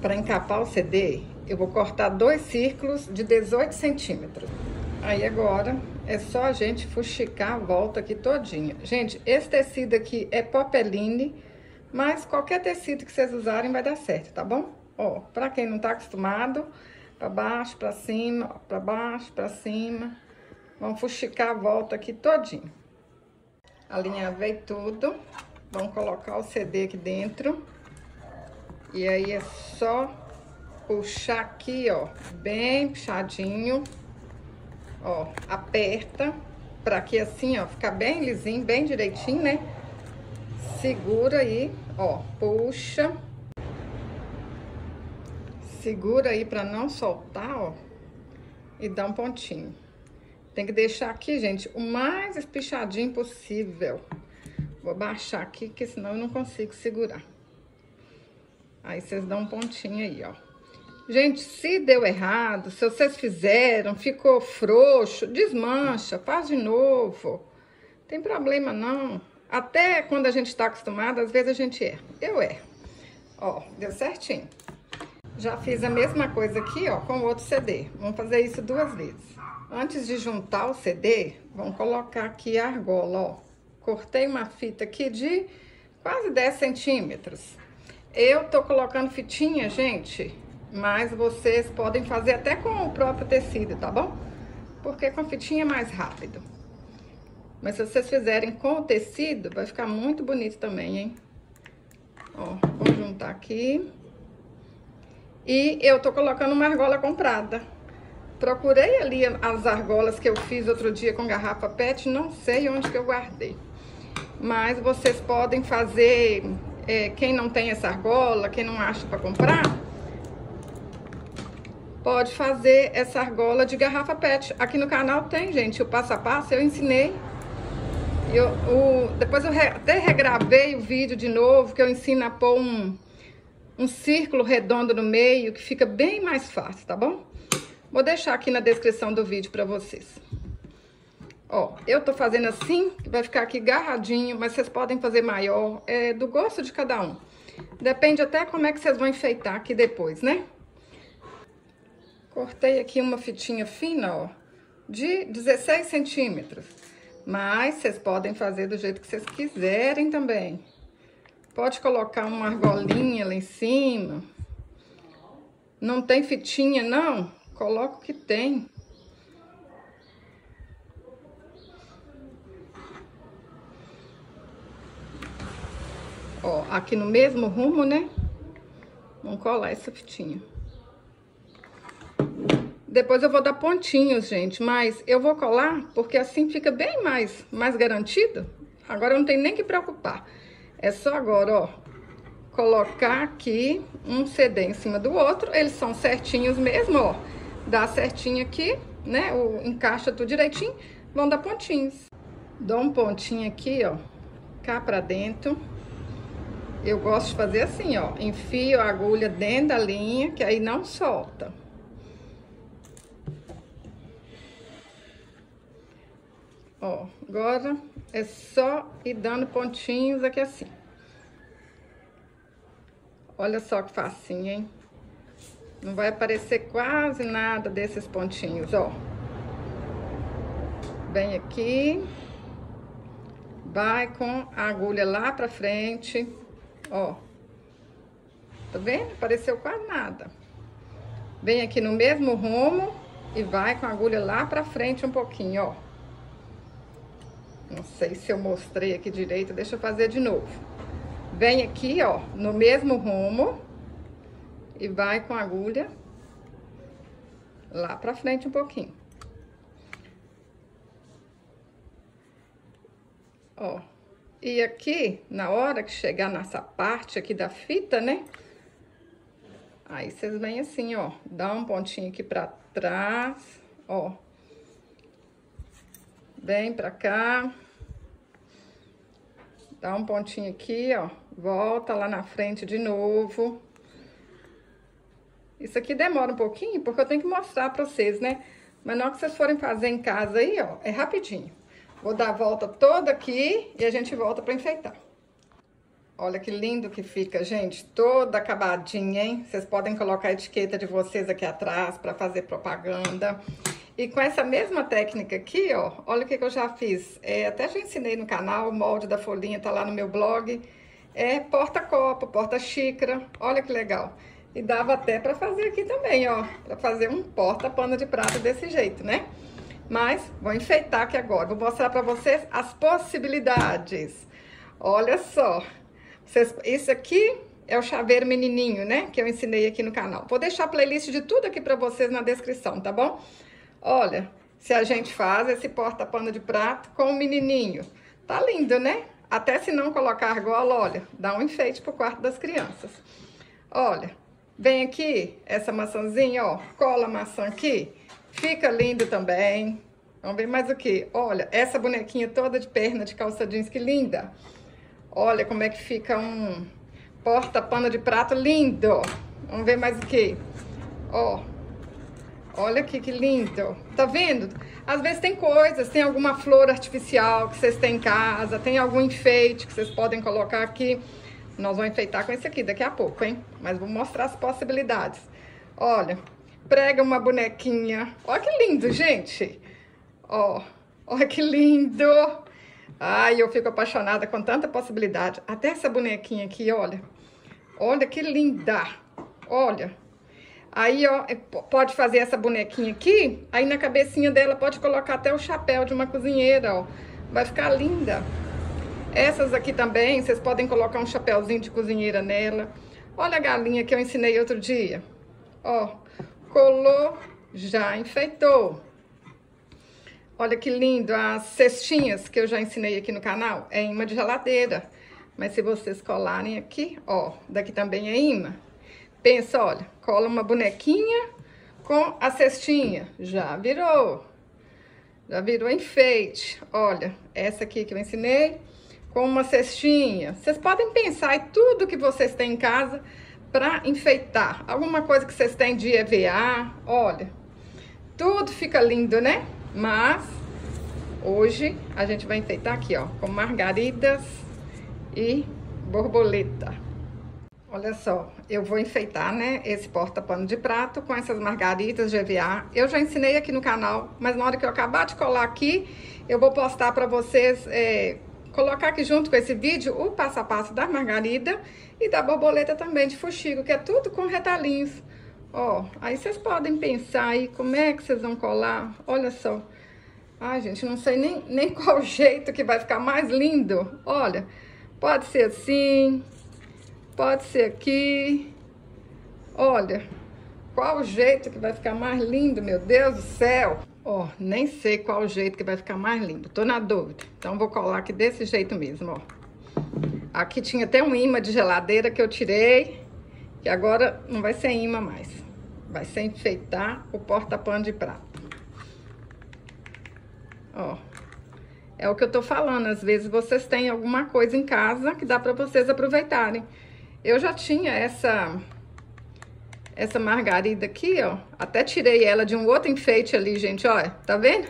Para encapar o CD, eu vou cortar 2 círculos de 18 centímetros. Aí agora é só a gente fuxicar a volta aqui todinha. Gente, esse tecido aqui é popeline, mas qualquer tecido que vocês usarem vai dar certo, tá bom? Ó, pra quem não tá acostumado, pra baixo, pra cima, ó, pra baixo, pra cima. Vamos fuxicar a volta aqui todinho. Alinhavei tudo. Vamos colocar o CD aqui dentro. E aí é só puxar aqui, ó, bem puxadinho. Ó, aperta pra que assim, ó, ficar bem lisinho, bem direitinho, né? Segura aí, ó, puxa. Segura aí pra não soltar, ó, e dá um pontinho. Tem que deixar aqui, gente, o mais espichadinho possível. Vou baixar aqui, porque senão eu não consigo segurar. Aí vocês dão um pontinho aí, ó. Gente, se deu errado, se vocês fizeram, ficou frouxo, desmancha, faz de novo. Não tem problema, não. Até quando a gente tá acostumada, às vezes a gente erra. Eu erro. Ó, deu certinho. Já fiz a mesma coisa aqui, ó, com o outro CD. Vamos fazer isso 2 vezes. Antes de juntar o CD, vamos colocar aqui a argola, ó. Cortei uma fita aqui de quase 10 centímetros. Eu tô colocando fitinha, gente... Mas vocês podem fazer até com o próprio tecido, tá bom? Porque com a fitinha é mais rápido. Mas se vocês fizerem com o tecido, vai ficar muito bonito também, hein? Ó, vou juntar aqui. E eu tô colocando uma argola comprada. Procurei ali as argolas que eu fiz outro dia com garrafa PET, não sei onde que eu guardei. Mas vocês podem fazer, quem não tem essa argola, quem não acha pra comprar... Pode fazer essa argola de garrafa PET. Aqui no canal tem, gente, o passo a passo, eu ensinei. Depois eu até regravei o vídeo de novo, que eu ensino a pôr um círculo redondo no meio, que fica bem mais fácil, tá bom? Vou deixar aqui na descrição do vídeo pra vocês. Ó, eu tô fazendo assim, que vai ficar aqui garradinho, mas vocês podem fazer maior, é do gosto de cada um. Depende até como é que vocês vão enfeitar aqui depois, né? Cortei aqui uma fitinha fina, ó, de 16 centímetros. Mas vocês podem fazer do jeito que vocês quiserem também. Pode colocar uma argolinha lá em cima. Não tem fitinha, não? Coloca o que tem. Ó, aqui no mesmo rumo, né? Vamos colar essa fitinha. Depois eu vou dar pontinhos, gente, mas eu vou colar porque assim fica bem mais garantido. Agora eu não tenho nem que preocupar. É só agora, ó, colocar aqui um CD em cima do outro. Eles são certinhos mesmo, ó. Dá certinho aqui, né? Encaixa tudo direitinho. Vão dar pontinhos. Dou um pontinho aqui, ó, cá pra dentro. Eu gosto de fazer assim, ó. Enfio a agulha dentro da linha, que aí não solta. Ó, agora é só ir dando pontinhos aqui assim. Olha só que facinho, hein? Não vai aparecer quase nada desses pontinhos, ó. Bem aqui. Vai com a agulha lá pra frente, ó. Tá vendo? Apareceu quase nada. Vem aqui no mesmo rumo e vai com a agulha lá pra frente um pouquinho, ó. Não sei se eu mostrei aqui direito, deixa eu fazer de novo. Vem aqui, ó, no mesmo rumo e vai com a agulha lá pra frente um pouquinho. Ó, e aqui, na hora que chegar nessa parte aqui da fita, né? Aí vocês vêm assim, ó, dá um pontinho aqui pra trás, ó. Vem pra cá, dá um pontinho aqui, ó, volta lá na frente de novo. Isso aqui demora um pouquinho, porque eu tenho que mostrar pra vocês, né? Mas na hora que vocês forem fazer em casa aí, ó, é rapidinho. Vou dar a volta toda aqui e a gente volta pra enfeitar. Olha que lindo que fica, gente, toda acabadinha, hein? Vocês podem colocar a etiqueta de vocês aqui atrás para fazer propaganda. E com essa mesma técnica aqui, ó, olha o que eu já fiz. Até já ensinei no canal, o molde da folhinha tá lá no meu blog. É porta-copo, porta-xícara, olha que legal. E dava até para fazer aqui também, ó, para fazer um porta-pano de prato desse jeito, né? Mas vou enfeitar aqui agora, vou mostrar para vocês as possibilidades. Olha só. Isso aqui é o chaveiro menininho, né? Que eu ensinei aqui no canal. Vou deixar a playlist de tudo aqui pra vocês na descrição, tá bom? Olha, se a gente faz esse porta-pano de prato com o menininho. Tá lindo, né? Até se não colocar argola, olha, dá um enfeite pro quarto das crianças. Olha, vem aqui essa maçãzinha, ó. Cola a maçã aqui. Fica lindo também. Vamos ver mais o que? Olha, essa bonequinha toda de perna de calça jeans, que linda. Olha como é que fica um porta-pano de prato lindo. Vamos ver mais o que? Ó, olha aqui que lindo. Tá vendo? Às vezes tem coisas, tem alguma flor artificial que vocês têm em casa, tem algum enfeite que vocês podem colocar aqui. Nós vamos enfeitar com esse aqui daqui a pouco, hein? Mas vou mostrar as possibilidades. Olha, prega uma bonequinha. Olha que lindo, gente. Ó, olha que lindo. Ai, eu fico apaixonada com tanta possibilidade. Até essa bonequinha aqui, olha. Olha que linda. Olha. Aí, ó, pode fazer essa bonequinha aqui. Aí na cabecinha dela pode colocar até o chapéu de uma cozinheira, ó. Vai ficar linda. Essas aqui também, vocês podem colocar um chapéuzinho de cozinheira nela. Olha a galinha que eu ensinei outro dia. Ó, colou, já enfeitou. Olha que lindo, as cestinhas que eu já ensinei aqui no canal, é imã de geladeira. Mas se vocês colarem aqui, ó, daqui também é imã. Pensa, olha, cola uma bonequinha com a cestinha, já virou enfeite. Olha, essa aqui que eu ensinei, com uma cestinha. Vocês podem pensar em tudo que vocês têm em casa para enfeitar. Alguma coisa que vocês têm de EVA, olha, tudo fica lindo, né? Mas hoje a gente vai enfeitar aqui, ó, com margaridas e borboleta. Olha só, eu vou enfeitar, né, esse porta-pano de prato com essas margaridas de EVA. Eu já ensinei aqui no canal, mas na hora que eu acabar de colar aqui, eu vou postar pra vocês, colocar aqui junto com esse vídeo o passo a passo da margarida e da borboleta também de fuxico, que é tudo com retalhinhos. Ó, aí vocês podem pensar aí como é que vocês vão colar. Olha só. Ai, gente, não sei nem qual jeito que vai ficar mais lindo. Olha, pode ser assim, pode ser aqui. Olha, qual jeito que vai ficar mais lindo, meu Deus do céu. Ó, nem sei qual jeito que vai ficar mais lindo, tô na dúvida. Então, vou colar aqui desse jeito mesmo, ó. Aqui tinha até um imã de geladeira que eu tirei. Que agora não vai ser imã mais. Vai ser enfeitar o porta-pano de prato. Ó. É o que eu tô falando. Às vezes vocês têm alguma coisa em casa que dá pra vocês aproveitarem. Eu já tinha essa margarida aqui, ó. Até tirei ela de um outro enfeite ali, gente. Olha, tá vendo?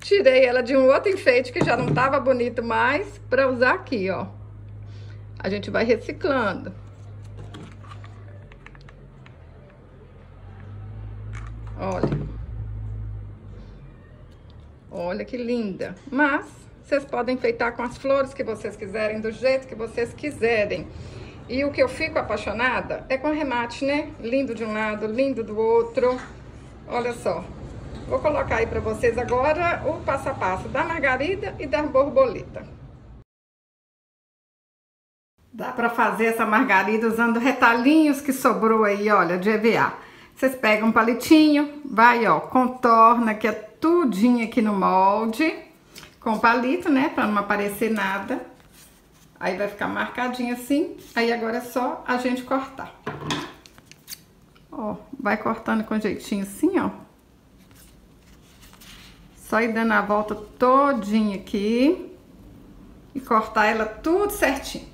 Tirei ela de um outro enfeite que já não tava bonito mais pra usar aqui, ó. A gente vai reciclando. Olha, olha que linda, mas vocês podem enfeitar com as flores que vocês quiserem, do jeito que vocês quiserem. E o que eu fico apaixonada é com remate, né? Lindo de um lado, lindo do outro. Olha só, vou colocar aí pra vocês agora o passo a passo da margarida e da borboleta. Dá pra fazer essa margarida usando retalhinhos que sobrou aí, olha, de EVA. Vocês pegam um palitinho, vai, ó, contorna, que é tudinho aqui no molde, com o palito, né, pra não aparecer nada. Aí vai ficar marcadinho assim, aí agora é só a gente cortar. Ó, vai cortando com jeitinho assim, ó. Só ir dando a volta todinha aqui e cortar ela tudo certinho.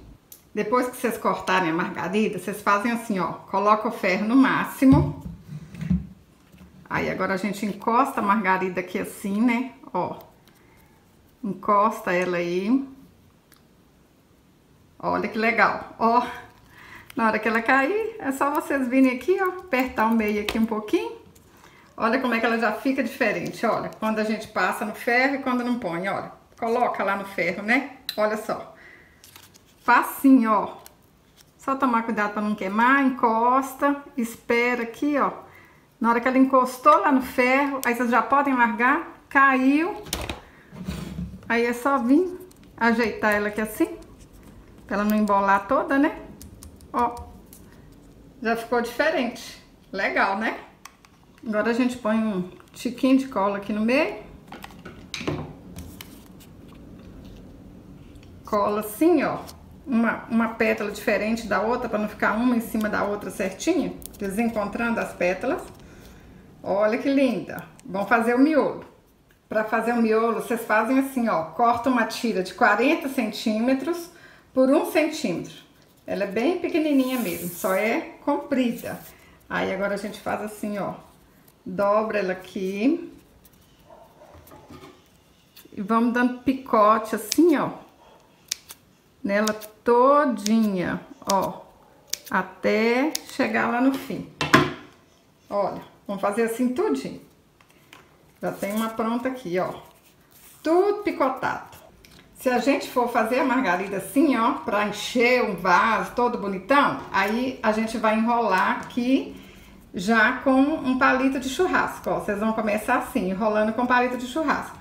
Depois que vocês cortarem a margarida, vocês fazem assim, ó, coloca o ferro no máximo. Aí agora a gente encosta a margarida aqui assim, né? Ó, encosta ela aí. Olha que legal, ó. Na hora que ela cair, é só vocês virem aqui, ó, apertar o meio aqui um pouquinho. Olha como é que ela já fica diferente, olha. Quando a gente passa no ferro e quando não põe, olha. Coloca lá no ferro, né? Olha só. Facinho, ó. Só tomar cuidado pra não queimar, encosta, espera aqui, ó. Na hora que ela encostou lá no ferro, aí vocês já podem largar, caiu. Aí é só vir ajeitar ela aqui assim, pra ela não embolar toda, né? Ó, já ficou diferente. Legal, né? Agora a gente põe um tiquinho de cola aqui no meio. Cola assim, ó. Uma pétala diferente da outra, pra não ficar uma em cima da outra certinho. Desencontrando as pétalas. Olha que linda. Vamos fazer o miolo. Pra fazer o miolo, vocês fazem assim, ó. Corta uma tira de 40 centímetros por 1 centímetro. Ela é bem pequenininha mesmo, só é comprida. Aí agora a gente faz assim, ó. Dobra ela aqui. E vamos dando picote assim, ó. Nela todinha, ó. Até chegar lá no fim. Olha, vamos fazer assim tudinho. Já tem uma pronta aqui, ó. Tudo picotado. Se a gente for fazer a margarida assim, ó, pra encher um vaso todo bonitão, aí a gente vai enrolar aqui já com um palito de churrasco, ó. Vocês vão começar assim, enrolando com palito de churrasco.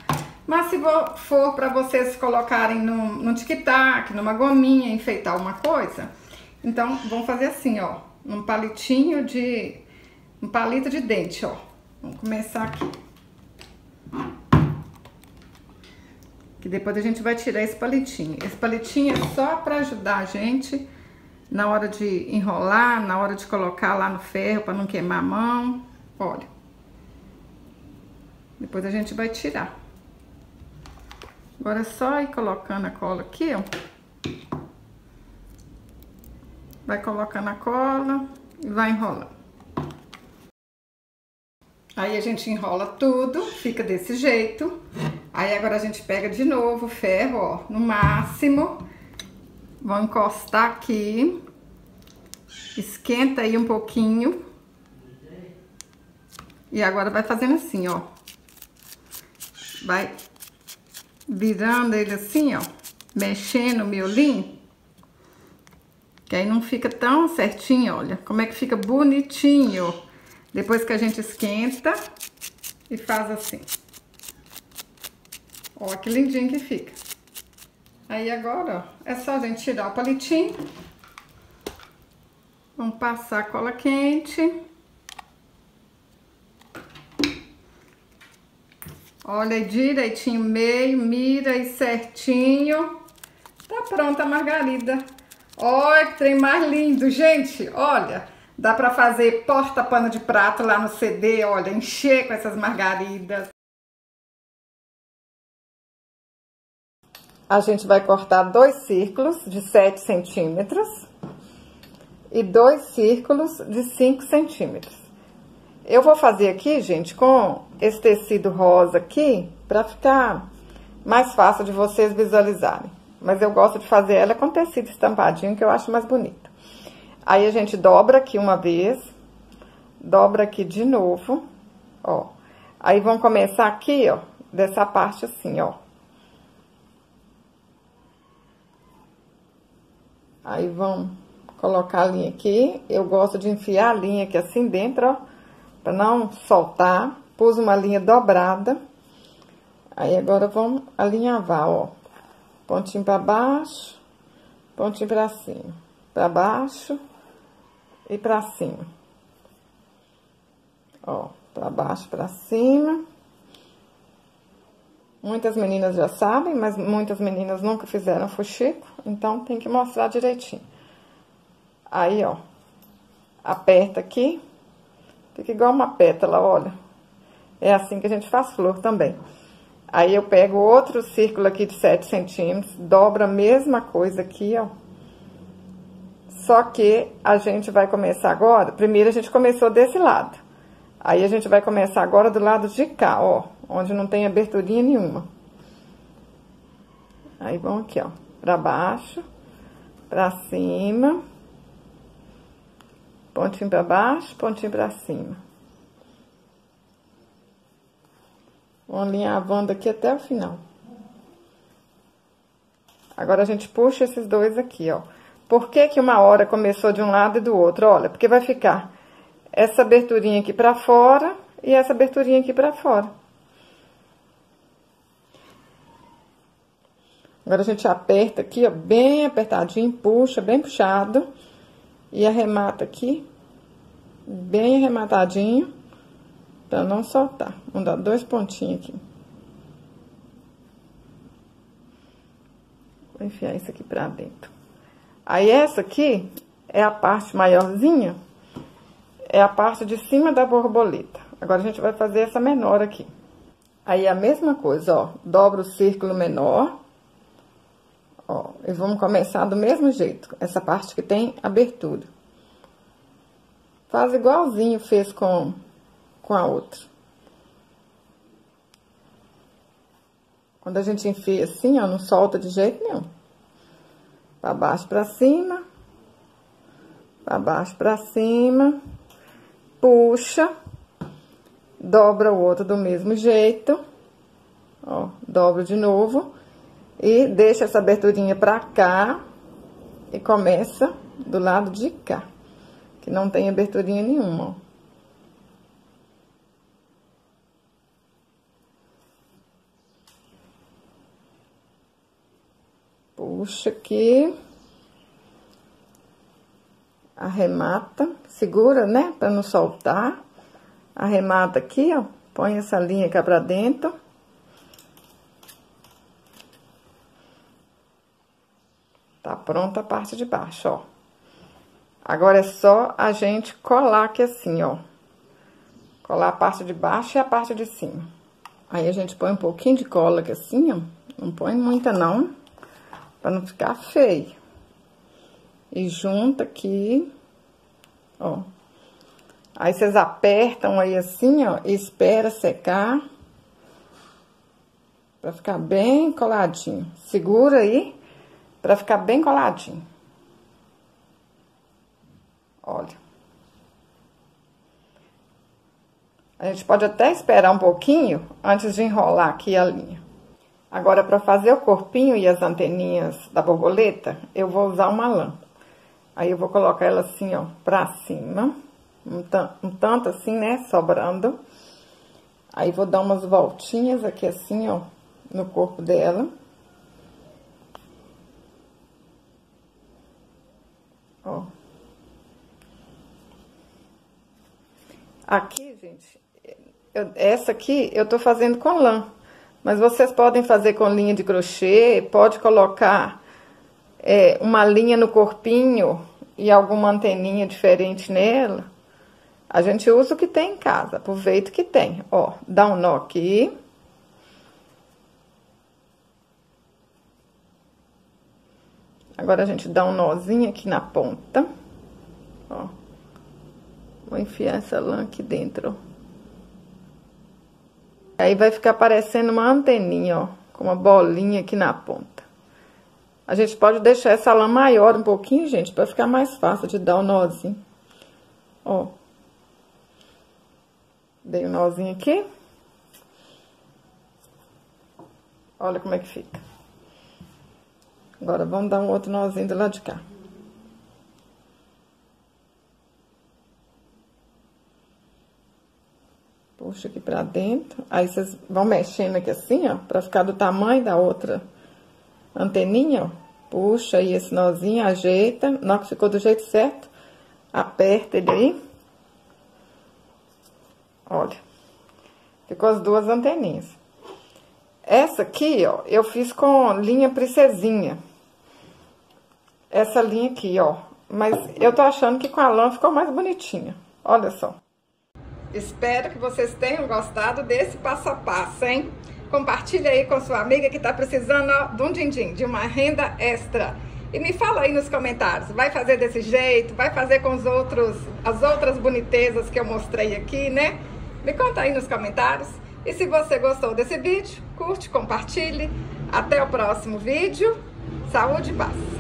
Mas se for pra vocês colocarem num tic-tac, numa gominha, enfeitar alguma coisa, então vão fazer assim, ó, um palito de dente, ó. Vamos começar aqui. Que depois a gente vai tirar esse palitinho. Esse palitinho é só pra ajudar a gente na hora de enrolar, na hora de colocar lá no ferro pra não queimar a mão. Olha. Depois a gente vai tirar. Agora é só ir colocando a cola aqui, ó. Vai colocando a cola e vai enrolando. Aí a gente enrola tudo, fica desse jeito. Aí agora a gente pega de novo o ferro, ó, no máximo. Vou encostar aqui. Esquenta aí um pouquinho. E agora vai fazendo assim, ó. Vai virando ele assim, ó. Mexendo o miolinho. Que aí não fica tão certinho, olha. Como é que fica bonitinho. Depois que a gente esquenta e faz assim. Ó, que lindinho que fica. Aí agora, ó, é só a gente tirar o palitinho. Vamos passar a cola quente. Olha aí direitinho o meio, mira e certinho. Tá pronta a margarida. Olha que trem mais lindo, gente. Olha, dá pra fazer porta-pano de prato lá no CD, olha, encher com essas margaridas. A gente vai cortar 2 círculos de 7 centímetros e 2 círculos de 5 centímetros. Eu vou fazer aqui, gente, com esse tecido rosa aqui, pra ficar mais fácil de vocês visualizarem. Mas eu gosto de fazer ela com tecido estampadinho, que eu acho mais bonito. Aí a gente dobra aqui uma vez, dobra aqui de novo, ó. Aí vão começar aqui, ó, dessa parte assim, ó. Aí vão colocar a linha aqui. Eu gosto de enfiar a linha aqui assim dentro, ó, pra não soltar. Pus uma linha dobrada. Aí agora vão alinhavar, ó. Pontinho pra baixo, pontinho pra cima. Pra baixo e pra cima. Ó, pra baixo, pra cima. Muitas meninas já sabem, mas muitas meninas nunca fizeram fuxico, então tem que mostrar direitinho. Aí, ó, aperta aqui, fica igual uma pétala, olha. É assim que a gente faz flor também. Aí eu pego outro círculo aqui de 7 centímetros, dobra a mesma coisa aqui, ó. Só que a gente vai começar agora, primeiro a gente começou desse lado. Aí a gente vai começar agora do lado de cá, ó, onde não tem aberturinha nenhuma. Aí vão aqui, ó, pra baixo, pra cima, pontinho pra baixo, pontinho pra cima. Vou alinhavando aqui até o final. Agora, a gente puxa esses dois aqui, ó. Por que que uma hora começou de um lado e do outro? Olha, porque vai ficar essa aberturinha aqui pra fora e essa aberturinha aqui pra fora. Agora, a gente aperta aqui, ó, bem apertadinho, puxa, bem puxado. E arremata aqui, bem arrematadinho, pra não soltar. Vamos dar dois pontinhos aqui. Vou enfiar isso aqui pra dentro. Aí, essa aqui é a parte maiorzinha, é a parte de cima da borboleta. Agora, a gente vai fazer essa menor aqui. Aí, a mesma coisa, ó, dobra o círculo menor, ó, e vamos começar do mesmo jeito, essa parte que tem abertura. Faz igualzinho fez com a outra. Quando a gente enfia assim, ó, não solta de jeito nenhum. Pra baixo, pra cima. Pra baixo, pra cima. Puxa. Dobra o outro do mesmo jeito. Ó, dobra de novo. E deixa essa aberturinha pra cá e começa do lado de cá, que não tem aberturinha nenhuma, ó. Puxa aqui, arremata, segura, né, pra não soltar, arremata aqui, ó, põe essa linha cá pra dentro. Tá pronta a parte de baixo, ó. Agora, é só a gente colar aqui assim, ó. Colar a parte de baixo e a parte de cima. Aí, a gente põe um pouquinho de cola aqui assim, ó. Não põe muita, não, pra não ficar feio. E junta aqui, ó. Aí, vocês apertam aí assim, ó, e espera secar. Pra ficar bem coladinho. Segura aí. Pra ficar bem coladinho. Olha. A gente pode até esperar um pouquinho antes de enrolar aqui a linha. Agora, pra fazer o corpinho e as anteninhas da borboleta, eu vou usar uma lã. Aí, eu vou colocar ela assim, ó, pra cima. Um tanto assim, né, sobrando. Aí, vou dar umas voltinhas aqui assim, ó, no corpo dela. Ó. Aqui, gente, essa aqui eu tô fazendo com lã, mas vocês podem fazer com linha de crochê, pode colocar uma linha no corpinho e alguma anteninha diferente nela. A gente usa o que tem em casa, aproveita o que tem. Ó, dá um nó aqui. Agora, a gente dá um nozinho aqui na ponta, ó. Vou enfiar essa lã aqui dentro, ó. Aí, vai ficar parecendo uma anteninha, ó, com uma bolinha aqui na ponta. A gente pode deixar essa lã maior um pouquinho, gente, pra ficar mais fácil de dar um nozinho. Ó. Dei um nozinho aqui. Olha como é que fica. Agora, vamos dar um outro nozinho do lado de cá. Puxa aqui pra dentro. Aí, vocês vão mexendo aqui assim, ó, pra ficar do tamanho da outra anteninha, ó. Puxa aí esse nozinho, ajeita. Na hora que ficou do jeito certo, aperta ele aí. Olha. Ficou as duas anteninhas. Essa aqui, ó, eu fiz com linha princesinha. Essa linha aqui, ó, mas eu tô achando que com a lã ficou mais bonitinha, olha só. Espero que vocês tenham gostado desse passo a passo, hein? Compartilha aí com sua amiga que tá precisando, ó, de um din-din, de uma renda extra. E me fala aí nos comentários, vai fazer desse jeito, vai fazer com os outros, as outras bonitezas que eu mostrei aqui, né? Me conta aí nos comentários. E se você gostou desse vídeo, curte, compartilhe. Até o próximo vídeo. Saúde e paz!